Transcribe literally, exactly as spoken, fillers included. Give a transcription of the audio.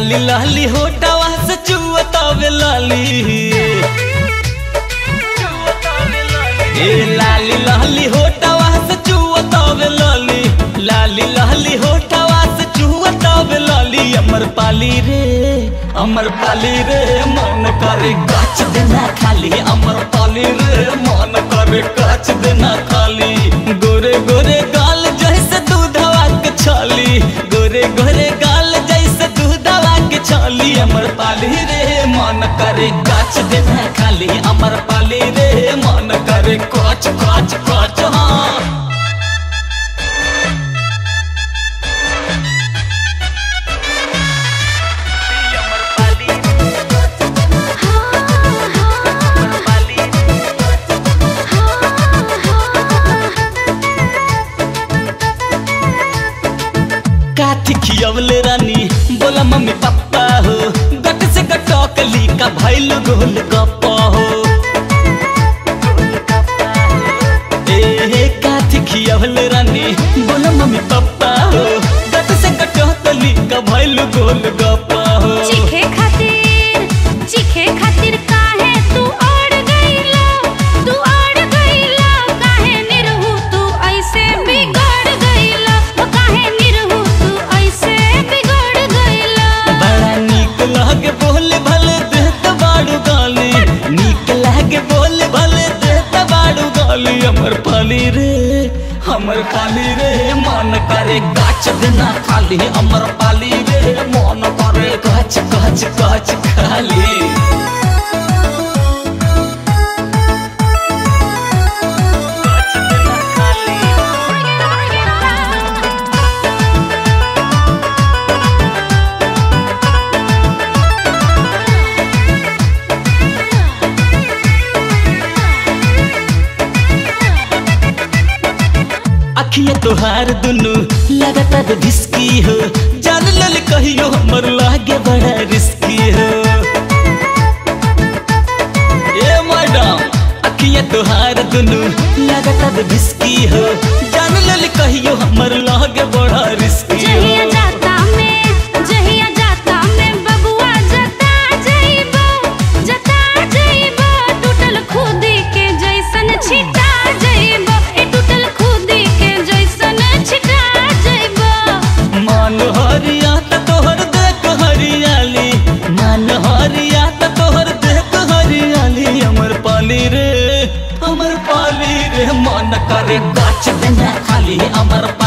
खाली लहली होटवा से चुआ तब लाली ए लाली लहली होटवा से चुआ तब लाली लाली लहली होटवा से चुआ तब लाली अमरपाली रे अमरपाली रे मन करे कच देना खाली अमरपाली रे मन करे कच देना खाली गोरे गोरे गाल जैसे दूधवा के छाली गोरे गोरे अमरपाली रे मन करे कच देना खाली अमरपाली रे मन करे कच कच कच हाँ। काठी खियावले रानी बोला मम्मी पापा हो गट से गटकली का भइल गोल गप्पा हो ए काठी खियावले रानी बोला मम्मी पापा हो गट से गटकली का भइल गोल गप्पा हो चीखे खातिर चीखे खातिर काहे तू ओड़ गइला तू ओड़ गइला काहे निरहु तू ऐसे बिगड़ गइला काहे अमरपाली रे अमरपाली रे मन करे कच देना खाली अमरपाली रे मन करे कच कच कच खाली। अखिया तोहार दुनु लगातार ढिसकी हो जान लल कहियो हमर लागे बड़ा रिस्की हो ए मैडम अखिया तोहार दुनु लगातार ढिसकी हो जान लल कहियो हमर लागे बड़ा रिस्की हो जाता में जहिया जाता में बबुआ जता जइबो जता जइबो टूटल खुदी के जैसन छिटा जइबो ए टूटल खुदी अमरपाली रे मन करे कच देना खाली अमरपाली।